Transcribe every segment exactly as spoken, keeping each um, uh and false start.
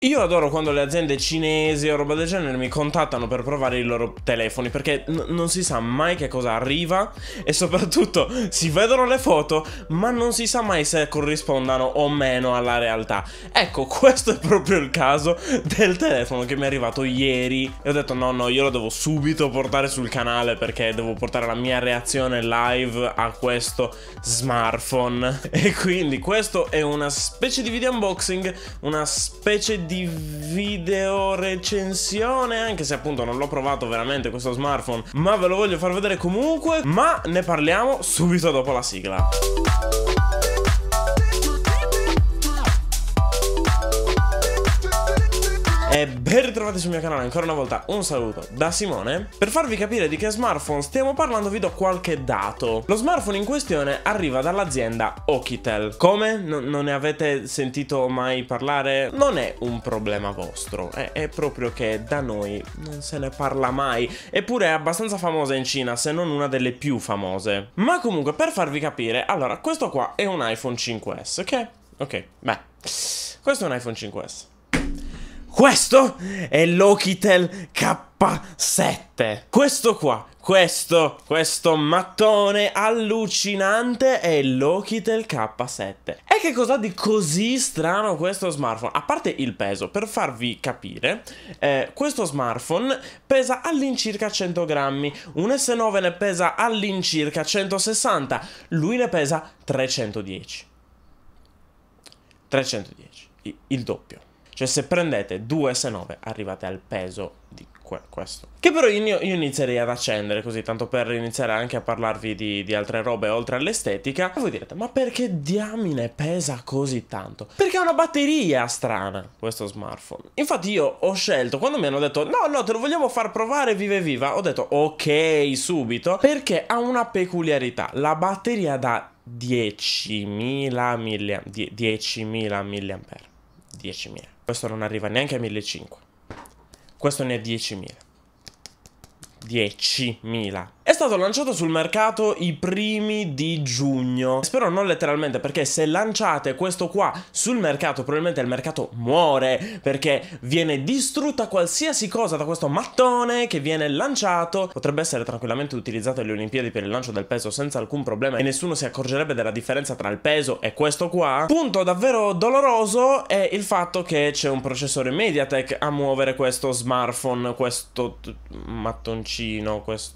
Io adoro quando le aziende cinesi o roba del genere mi contattano per provare i loro telefoni, perché non si sa mai che cosa arriva e soprattutto si vedono le foto ma non si sa mai se corrispondano o meno alla realtà. Ecco, questo è proprio il caso del telefono che mi è arrivato ieri e ho detto no no, io lo devo subito portare sul canale perché devo portare la mia reazione live a questo smartphone. E quindi questo è una specie di video unboxing, una specie di video recensione, anche se appunto non l'ho provato veramente questo smartphone, ma ve lo voglio far vedere comunque, ma ne parliamo subito dopo la sigla. E ben ritrovati sul mio canale, ancora una volta un saluto da Simone. Per farvi capire di che smartphone stiamo parlando vi do qualche dato. Lo smartphone in questione arriva dall'azienda Okitel. Come? No, non ne avete sentito mai parlare? Non è un problema vostro, è, è proprio che da noi non se ne parla mai, eppure è abbastanza famosa in Cina, se non una delle più famose. Ma comunque, per farvi capire, allora questo qua è un iPhone cinque S, ok? Ok, beh, questo è un iPhone cinque S. Questo è l'Okitel K sette. Questo qua, questo, questo mattone allucinante è l'Okitel K sette. E che cos'ha di così strano questo smartphone? A parte il peso, per farvi capire, eh, questo smartphone pesa all'incirca cento grammi, un S nove ne pesa all'incirca centosessanta, lui ne pesa trecentodieci. trecentodieci, il doppio. Cioè se prendete due S nove arrivate al peso di que questo. Che però io, io inizierei ad accendere così, tanto per iniziare anche a parlarvi di, di altre robe oltre all'estetica. E voi direte, ma perché diamine pesa così tanto? Perché ha una batteria strana questo smartphone. Infatti io ho scelto, quando mi hanno detto, no no te lo vogliamo far provare viva e viva, ho detto ok subito, perché ha una peculiarità, la batteria da diecimila milliamperi. diecimila milliamperi. diecimila. Questo non arriva neanche a millecinquecento. Questo ne è diecimila. diecimila. È stato lanciato sul mercato i primi di giugno. Spero non letteralmente, perché se lanciate questo qua sul mercato probabilmente il mercato muore, perché viene distrutta qualsiasi cosa da questo mattone che viene lanciato. Potrebbe essere tranquillamente utilizzato alle Olimpiadi per il lancio del peso senza alcun problema e nessuno si accorgerebbe della differenza tra il peso e questo qua. Punto davvero doloroso è il fatto che c'è un processore Mediatek a muovere questo smartphone, questo mattoncino, questo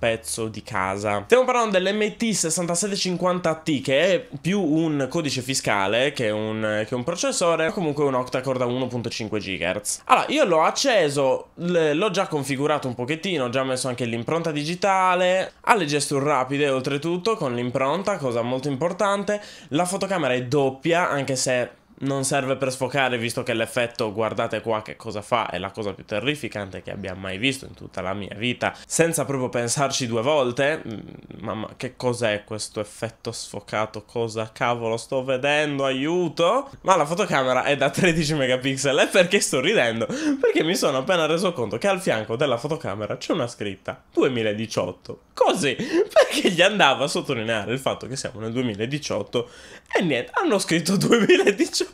pezzo di casa. Stiamo parlando dell'M T sessantasette cinquanta T, che è più un codice fiscale che un, che un processore, o comunque un octa-core da uno virgola cinque gigahertz. Allora, io l'ho acceso, l'ho già configurato un pochettino, ho già messo anche l'impronta digitale, ha le gesture rapide oltretutto con l'impronta, cosa molto importante. La fotocamera è doppia, anche se non serve per sfocare, visto che l'effetto, guardate qua che cosa fa, è la cosa più terrificante che abbia mai visto in tutta la mia vita, senza proprio pensarci due volte. Mamma, che cos'è questo effetto sfocato? Cosa cavolo sto vedendo? Aiuto! Ma la fotocamera è da tredici megapixel, e perché sto ridendo? Perché mi sono appena reso conto che al fianco della fotocamera c'è una scritta duemiladiciotto. Così, perché gli andava a sottolineare il fatto che siamo nel duemiladiciotto e niente, hanno scritto duemiladiciotto.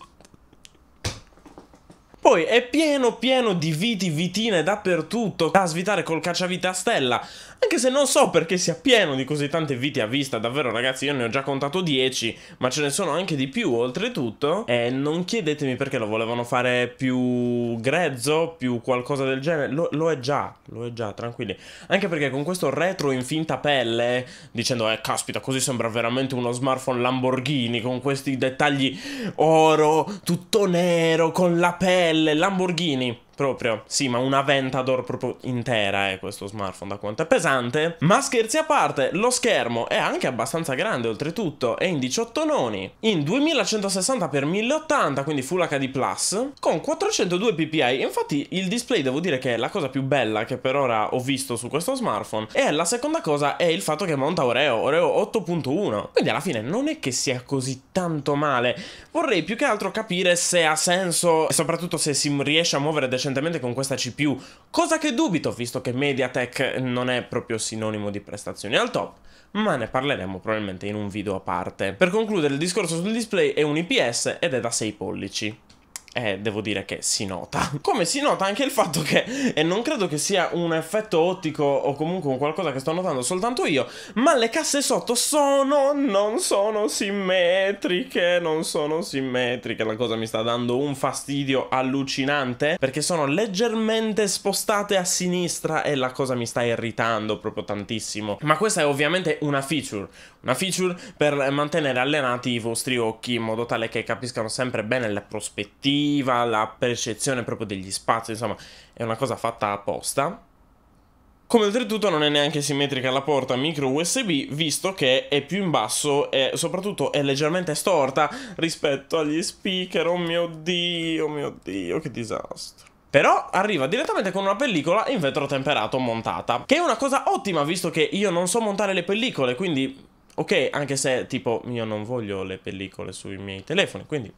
Poi è pieno pieno di viti, vitine dappertutto, da svitare col cacciavite a stella. Anche se non so perché sia pieno di così tante viti a vista, davvero ragazzi, io ne ho già contato dieci, ma ce ne sono anche di più oltretutto. E non chiedetemi perché lo volevano fare più grezzo, più qualcosa del genere, lo, lo è già, lo è già, tranquilli. Anche perché con questo retro in finta pelle, dicendo, eh caspita, così sembra veramente uno smartphone Lamborghini, con questi dettagli oro, tutto nero, con la pelle, Lamborghini proprio, sì, ma una Aventador proprio intera è eh, questo smartphone, da quanto è pesante. Ma scherzi a parte, lo schermo è anche abbastanza grande oltretutto, è in diciotto noni, in duemilacentosessanta per milleottanta, quindi Full H D plus, con quattrocentodue p p i. Infatti il display devo dire che è la cosa più bella che per ora ho visto su questo smartphone, e la seconda cosa è il fatto che monta Oreo, Oreo otto punto uno, quindi alla fine non è che sia così tanto male. Vorrei più che altro capire se ha senso e soprattutto se si riesce a muovere decentemente con questa C P U, cosa che dubito visto che Mediatek non è proprio sinonimo di prestazioni al top, ma ne parleremo probabilmente in un video a parte. Per concludere il discorso sul display, è un I P S ed è da sei pollici. eh, devo dire che si nota. Come si nota anche il fatto che, e non credo che sia un effetto ottico o comunque un qualcosa che sto notando soltanto io, ma le casse sotto sono, non sono simmetriche, non sono simmetriche. La cosa mi sta dando un fastidio allucinante, perché sono leggermente spostate a sinistra e la cosa mi sta irritando proprio tantissimo. Ma questa è ovviamente una feature, una feature per mantenere allenati i vostri occhi in modo tale che capiscano sempre bene la prospettiva, la percezione proprio degli spazi, insomma è una cosa fatta apposta. Come oltretutto non è neanche simmetrica la porta micro U S B, visto che è più in basso e soprattutto è leggermente storta rispetto agli speaker. Oh mio Dio, mio Dio, che disastro. Però arriva direttamente con una pellicola in vetro temperato montata, che è una cosa ottima visto che io non so montare le pellicole, quindi ok, anche se tipo io non voglio le pellicole sui miei telefoni, quindi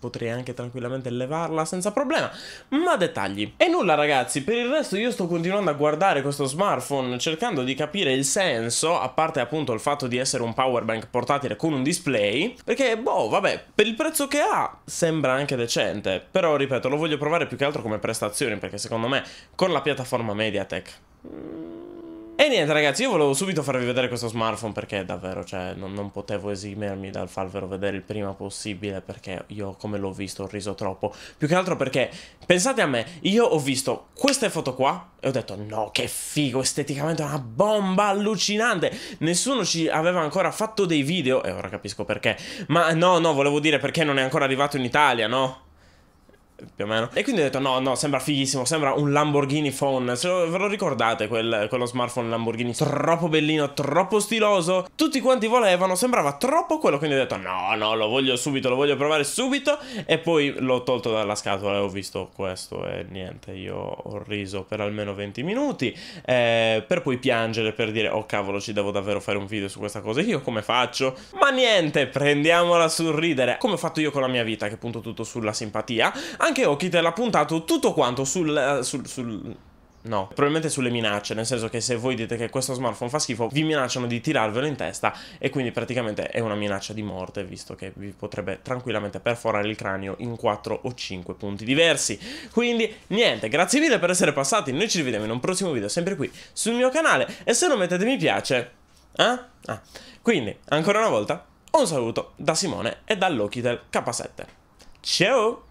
potrei anche tranquillamente levarla senza problema, ma dettagli. E nulla ragazzi, per il resto io sto continuando a guardare questo smartphone cercando di capire il senso, a parte appunto il fatto di essere un power bank portatile con un display, perché boh vabbè, per il prezzo che ha sembra anche decente, però ripeto lo voglio provare più che altro come prestazioni, perché secondo me con la piattaforma Mediatek... E niente ragazzi, io volevo subito farvi vedere questo smartphone perché davvero, cioè, non, non potevo esimermi dal farvelo vedere il prima possibile, perché io come l'ho visto ho riso troppo. Più che altro perché, pensate a me, io ho visto queste foto qua e ho detto no, che figo, esteticamente è una bomba allucinante. Nessuno ci aveva ancora fatto dei video, e ora capisco perché. Ma no, no, volevo dire perché non è ancora arrivato in Italia, no? Più o meno. E quindi ho detto no, no, sembra fighissimo, sembra un Lamborghini phone. Se lo, ve lo ricordate quel, quello smartphone Lamborghini? Troppo bellino, troppo stiloso, tutti quanti volevano, sembrava troppo quello. Quindi ho detto no, no, lo voglio subito, lo voglio provare subito. E poi l'ho tolto dalla scatola e ho visto questo e niente, io ho riso per almeno venti minuti, eh, per poi piangere, per dire oh cavolo, ci devo davvero fare un video su questa cosa, io come faccio? Ma niente, prendiamola sul ridere, come ho fatto io con la mia vita, che punto tutto sulla simpatia. Anche Okitel ha puntato tutto quanto sul... sul... sul... no, probabilmente sulle minacce, nel senso che se voi dite che questo smartphone fa schifo, vi minacciano di tirarvelo in testa e quindi praticamente è una minaccia di morte, visto che vi potrebbe tranquillamente perforare il cranio in quattro o cinque punti diversi. Quindi, niente, grazie mille per essere passati, noi ci rivediamo in un prossimo video, sempre qui sul mio canale, e se non mettete mi piace... Eh? Ah. Quindi, ancora una volta, un saluto da Simone e dall'Okitel K sette. Ciao!